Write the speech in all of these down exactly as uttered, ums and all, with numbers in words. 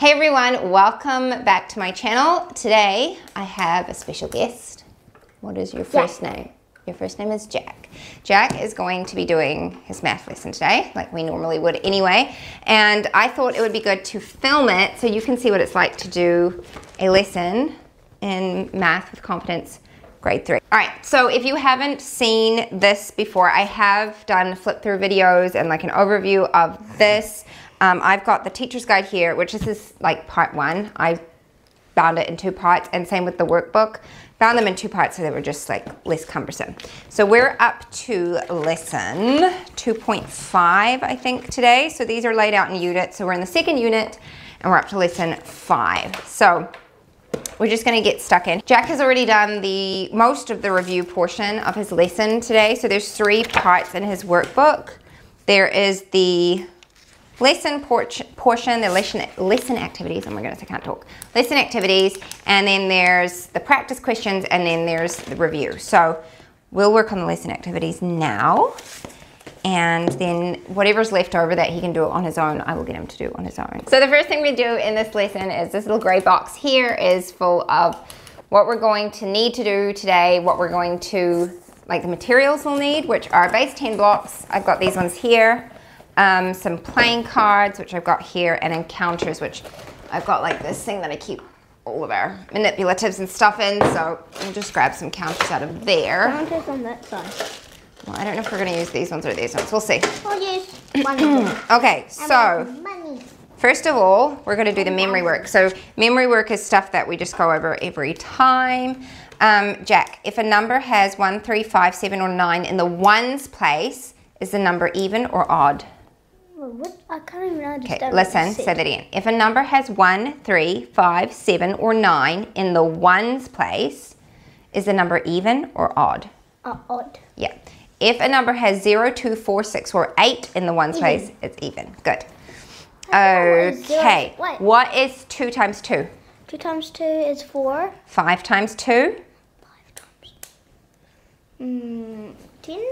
Hey everyone, welcome back to my channel. Today I have a special guest. What is your first yeah. name? Your first name is Jack. Jack is going to be doing his math lesson today, like we normally would anyway. And I thought it would be good to film it so you can see what it's like to do a lesson in Math with Confidence grade three. All right, so if you haven't seen this before, I have done flip through videos and like an overview of this. Um, I've got the teacher's guide here, which is this like part one. I bound it in two parts, and same with the workbook. Bound them in two parts so they were just like less cumbersome. So we're up to lesson two point five, I think, today. So these are laid out in units. So we're in the second unit and we're up to lesson five. So we're just gonna get stuck in. Jack has already done the most of the review portion of his lesson today. So there's three parts in his workbook. There is the lesson portion, the lesson, lesson activities, oh my goodness, I can't talk. Lesson activities, and then there's the practice questions, and then there's the review. So we'll work on the lesson activities now, and then whatever's left over that he can do on his own, I will get him to do on his own. So the first thing we do in this lesson is this little gray box here is full of what we're going to need to do today, what we're going to, like the materials we'll need, which are base ten blocks. I've got these ones here. Um, some playing cards, which I've got here, and encounters, which I've got like this thing that I keep all of our manipulatives and stuff in, so I'll just grab some counters out of there. Counters on that side. Well, I don't know if we're going to use these ones or these ones. We'll see. Oh, yes. Okay, so first of all, we're going to do the memory work. So memory work is stuff that we just go over every time. Um, Jack, if a number has one, three, five, seven, or nine in the ones place, is the number even or odd? What? I can't even understand. Okay, listen, say that again. If a number has one, three, five, seven, or nine in the ones place, is the number even or odd? Uh, odd. Yeah. If a number has zero, two, four, six, or eight in the ones even. place, it's even. Good. Okay. What? What is two times two? Two times two is four. Five times two? Five times two. Mm, ten.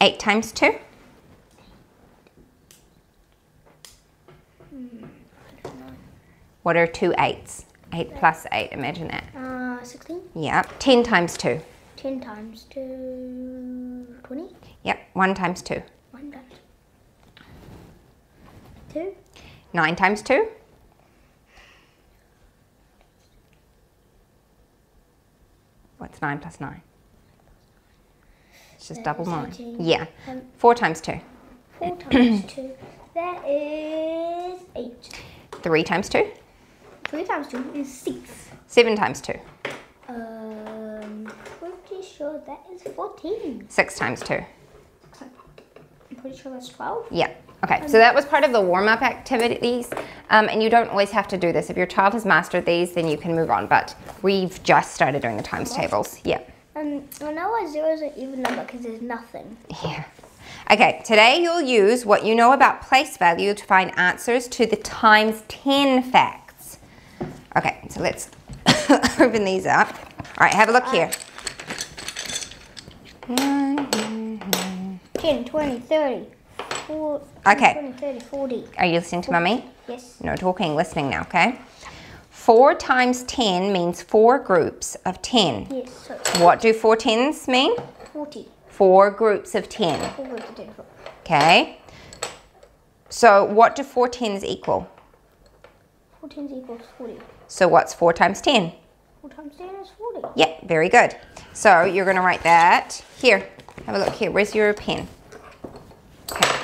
Eight times two? What are two eights? Eight plus eight, imagine that. Uh, sixteen? Yep. Ten times two? Ten times two, twenty? Yep. One times two? One times two. Nine times two? What's nine plus nine? It's just that double nine. seventeen. Yeah. Um, Four times two? Four times two. That is eight. Three times two? Three times two is six. Seven times two? Um, pretty sure that is fourteen. Six times two? I'm pretty sure that's twelve. Yeah. Okay, um, so that was part of the warm-up activities. Um, and you don't always have to do this. If your child has mastered these, then you can move on. But we've just started doing the times what? tables. Yeah. Um, I know why zero is an even number because there's nothing. Yeah. Okay, today you'll use what you know about place value to find answers to the times ten facts. Okay, so let's open these up. All right, have a look here. ten, twenty, thirty, forty, okay. twenty, thirty, forty. Are you listening to Mummy? Yes. No talking, listening now, okay? four times ten means four groups of ten. Yes. So what do four tens mean? forty. Four groups of ten. Four groups of ten. Okay. So what do four tens equal? Four tens equals forty. So what's four times ten? Four times ten is forty. Yeah, very good. So you're going to write that here. Have a look here. Where's your pen? Okay.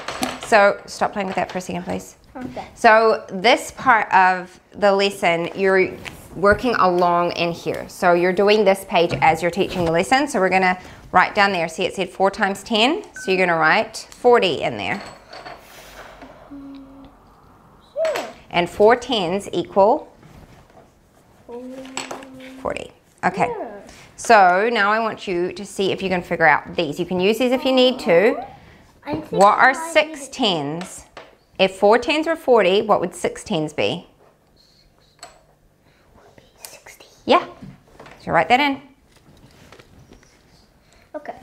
So stop playing with that for a second, please. Okay. So this part of the lesson, you're working along in here. So you're doing this page as you're teaching the lesson. So we're going to right down there, see it said four times ten, so you're going to write forty in there. Sure. And four tens equal forty. Okay, yeah. So now I want you to see if you can figure out these. You can use these if you need to. What are six tens? If four tens were forty, what would six tens be? sixty. Yeah, so write that in. Okay,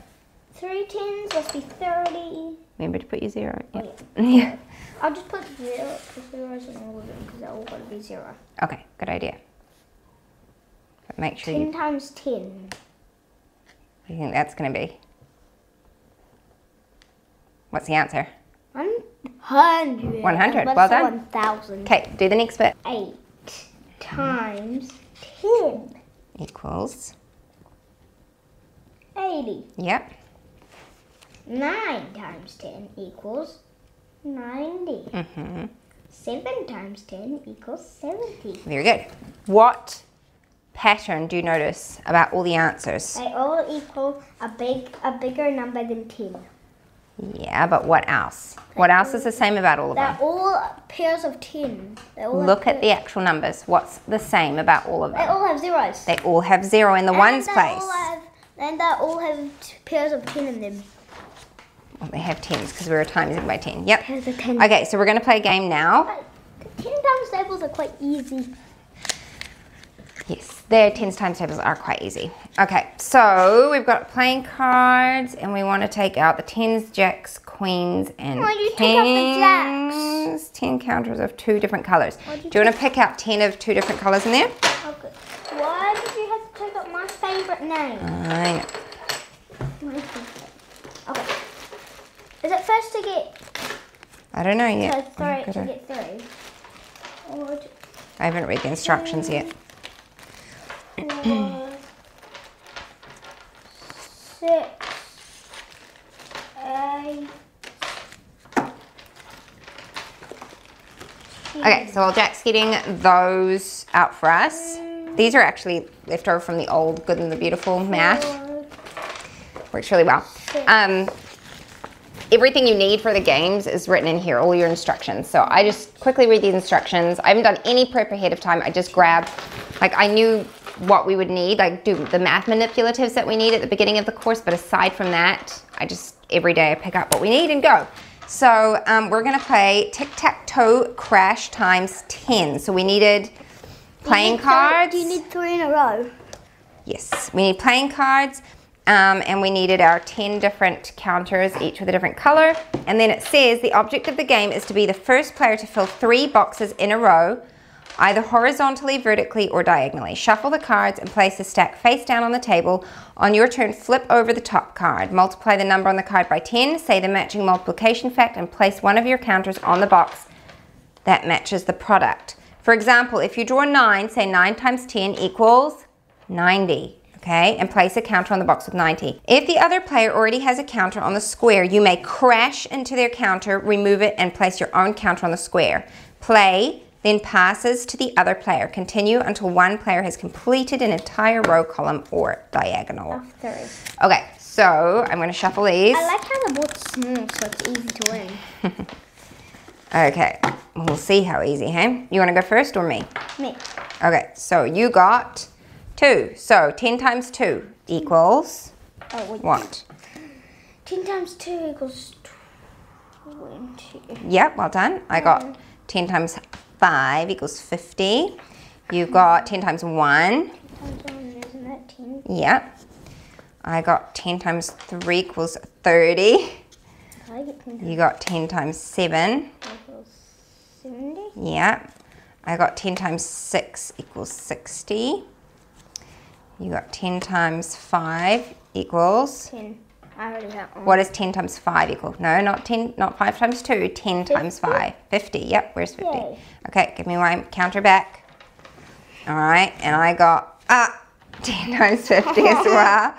three tens must be thirty. Remember to put your zero. Yep. Oh, yeah. I'll just put zero zeros in all of them because they're all going to be zero. Okay, good idea. But make sure ten you... times ten. What do you think that's going to be? What's the answer? one hundred. one hundred, well done. one thousand. Okay, do the next bit. eight times ten. Equals? eighty. Yep. nine times ten equals ninety. Mm-hmm. seven times ten equals seventy. Very good. What pattern do you notice about all the answers? They all equal a big, a bigger number than ten. Yeah, but what else? What else is the same about all of them? They're all pairs of ten. Look at the actual numbers. What's the same about all of them? They all have zeros. They all have zero in the ones place. And they all have pairs of ten in them. Well, they have tens because we were timesing by ten. Yep. Pairs of ten. Okay, so we're going to play a game now. But ten times tables are quite easy. Yes, their tens times tables are quite easy. Okay, so we've got playing cards and we want to take out the tens, jacks, queens and why do you take out the jacks? ten counters of two different colours. Do you, do you want to pick out ten of two different colours in there? Okay. Why did you have to take out my favourite name? I know. My favourite. Okay. Is it first to get... I don't know yet. So sorry, oh, to get three. Or to... I haven't read the instructions um, yet. Four, six, eight, okay, so while Jack's getting those out for us, um, these are actually left over from the old Good and the Beautiful math. Works really well. Um, everything you need for the games is written in here, all your instructions. So I just quickly read these instructions. I haven't done any prep ahead of time. I just grabbed, like I knew what we would need, like do the math manipulatives that we need at the beginning of the course, but aside from that, I just, every day I pick up what we need and go. So um, we're gonna play tic-tac-toe crash times ten. So we needed playing you need cards. Three, you need three in a row. Yes, we need playing cards, um, and we needed our ten different counters, each with a different color. And then it says, the object of the game is to be the first player to fill three boxes in a row, either horizontally, vertically, or diagonally. Shuffle the cards and place the stack face down on the table. On your turn, flip over the top card. Multiply the number on the card by ten, say the matching multiplication fact, and place one of your counters on the box that matches the product. For example, if you draw nine, say nine times ten equals ninety. Okay, and place a counter on the box with ninety. If the other player already has a counter on the square, you may crash into their counter, remove it, and place your own counter on the square. Play then passes to the other player. Continue until one player has completed an entire row, column, or diagonal. Of three. Okay, so I'm going to shuffle these. I like how the board's small, so it's easy to win. Okay, we'll see how easy, hey? You want to go first or me? Me. Okay, so you got two. So ten times two equals oh, wait. What? ten times two equals twenty. Yep, well done. I got ten times five equals fifty. You've got ten times one. ten times one, isn't that ten? Yep. I got ten times three equals thirty. I get ten times you got ten times seven. Equals seventy. Yep. I got ten times six equals sixty. You got ten times five equals? ten. I already got one. What does ten times five equal? No, not ten, not five times two, ten fifty? Times five. fifty, yep, where's fifty? Yay. Okay, give me my counter back. All right, and I got, ah, ten times fifty as well.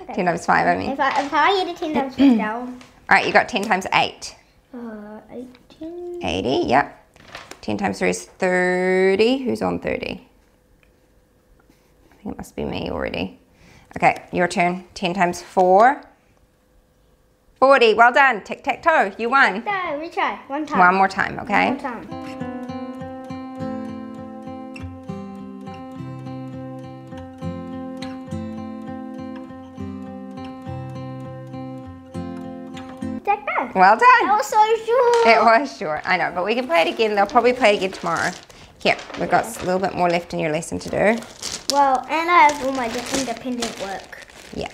Okay. ten times five, I mean. If I, if I get a ten times fifty, I'll... All right, you got ten times eight. Uh, eighteen. eighty, yep. ten times three is thirty. Who's on thirty? I think it must be me already. Okay, your turn. ten times four. forty. Well done. Tic-tac-toe. You won. No, we try. One time. One more time, okay? One more time. Tic-tac-toe. Well done. That was so short. It was short. I know, but we can play it again. They'll probably play it again tomorrow. Here, we've got yeah. a little bit more left in your lesson to do. Well, and I have all my independent work. Yeah.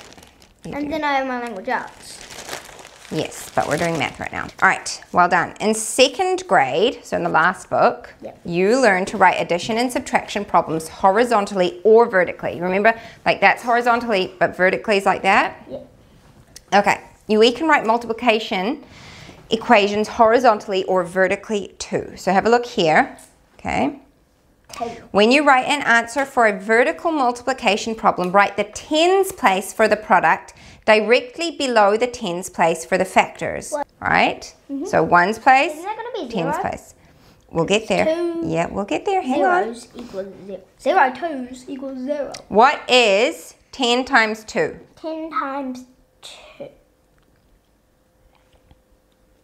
And do. Then I have my language arts. Yes, but we're doing math right now. All right, well done. In second grade, so in the last book, yep. you learned to write addition and subtraction problems horizontally or vertically. Remember, like that's horizontally, but vertically is like that? Yep. Okay, you we can write multiplication equations horizontally or vertically too. So have a look here, okay? When you write an answer for a vertical multiplication problem, write the tens place for the product directly below the tens place for the factors. What? Right? Mm-hmm. So ones place, Isn't that gonna be tens zero? place. We'll get there. Two yeah, we'll get there. Hang zeros on. Equals zero. zero twos equals zero. What is ten times two? ten times two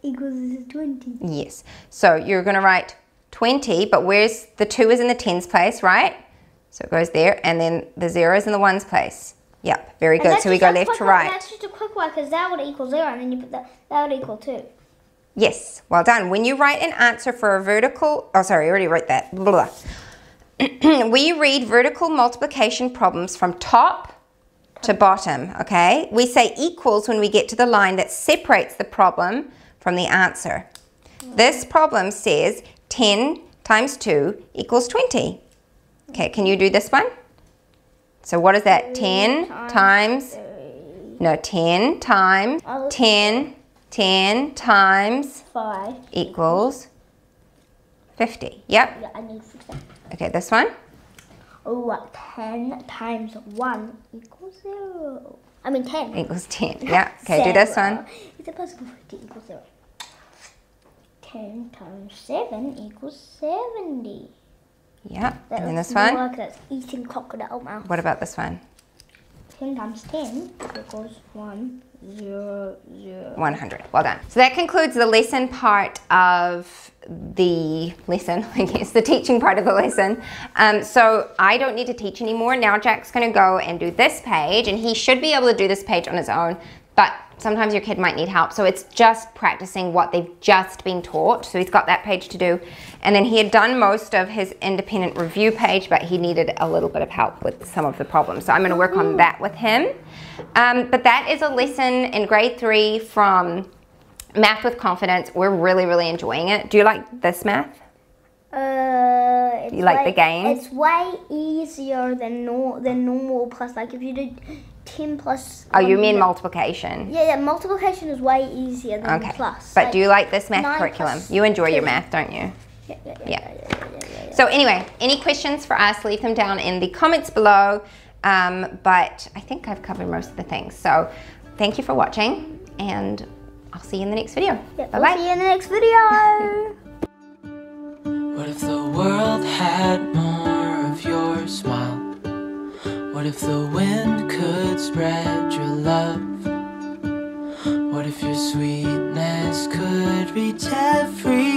equals twenty. Yes. So you're going to write twenty, but where's the two is in the tens place, right? So it goes there, and then the zero is in the ones place. Yep, very good. So we go left to right. That's just a quick one because that would equal zero, and then you put that, that would equal two. Yes, well done. When you write an answer for a vertical, oh sorry, I already wrote that. Blah. We read vertical multiplication problems from top to bottom, okay? We say equals when we get to the line that separates the problem from the answer. Mm. This problem says ten times two equals twenty. Okay, can you do this one? So what is that? ten times, no, ten times, ten, ten times five equals fifty. Yep. Okay, this one? Oh, ten times one equals zero. I mean ten. Equals ten, yeah. Okay, do this one. Is it possible fifty equals zero? ten times seven equals seventy. Yeah, that and then this one. Like that's eating crocodile mouth. What about this one? ten times ten equals one, zero, zero. one hundred. Well done. So that concludes the lesson part of the lesson, I guess, the teaching part of the lesson. Um, so I don't need to teach anymore. Now Jack's going to go and do this page, and he should be able to do this page on his own. But sometimes your kid might need help. So it's just practicing what they've just been taught. So he's got that page to do. And then he had done most of his independent review page, but he needed a little bit of help with some of the problems. So I'm going to work on that with him. Um, but that is a lesson in grade three from Math with Confidence. We're really, really enjoying it. Do you like this math? Uh, it's you like way, the game? It's way easier than, nor than normal. Plus, like if you did ten plus. Oh, you mean multiplication? Yeah, yeah, multiplication is way easier than okay. plus. But like, do you like this math curriculum? You enjoy two. your math, don't you? Yeah. Yeah, yeah, yeah. Yeah, yeah, yeah, yeah, yeah. So anyway, any questions for us, leave them down in the comments below. Um, but I think I've covered most of the things. So thank you for watching, and I'll see you in the next video. Yep, bye-bye. We'll see you in the next video. What if the world had more of your smile? What if the wind could spread your love? What if your sweetness could reach every